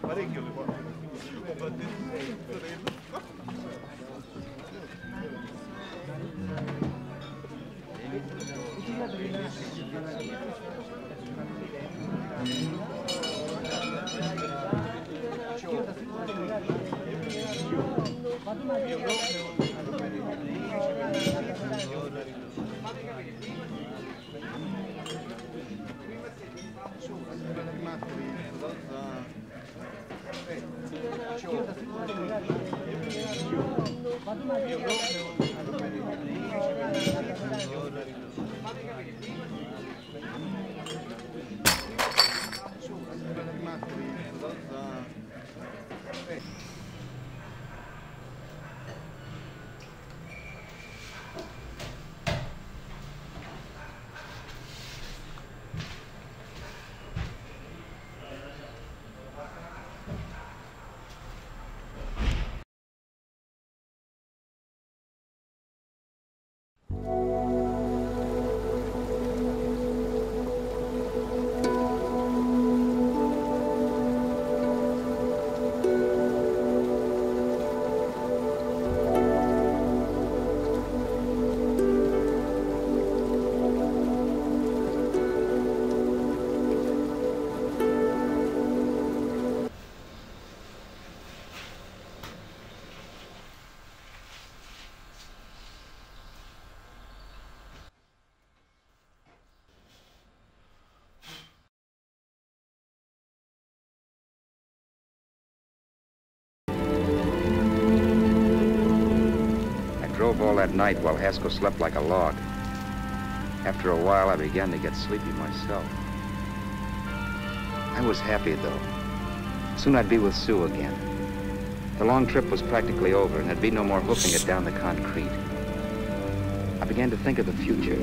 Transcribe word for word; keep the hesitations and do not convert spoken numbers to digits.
parecchio le porto. All that night while Haskell slept like a log. After a while, I began to get sleepy myself. I was happy, though. Soon I'd be with Sue again. The long trip was practically over, and there'd be no more hoofing it down the concrete. I began to think of the future.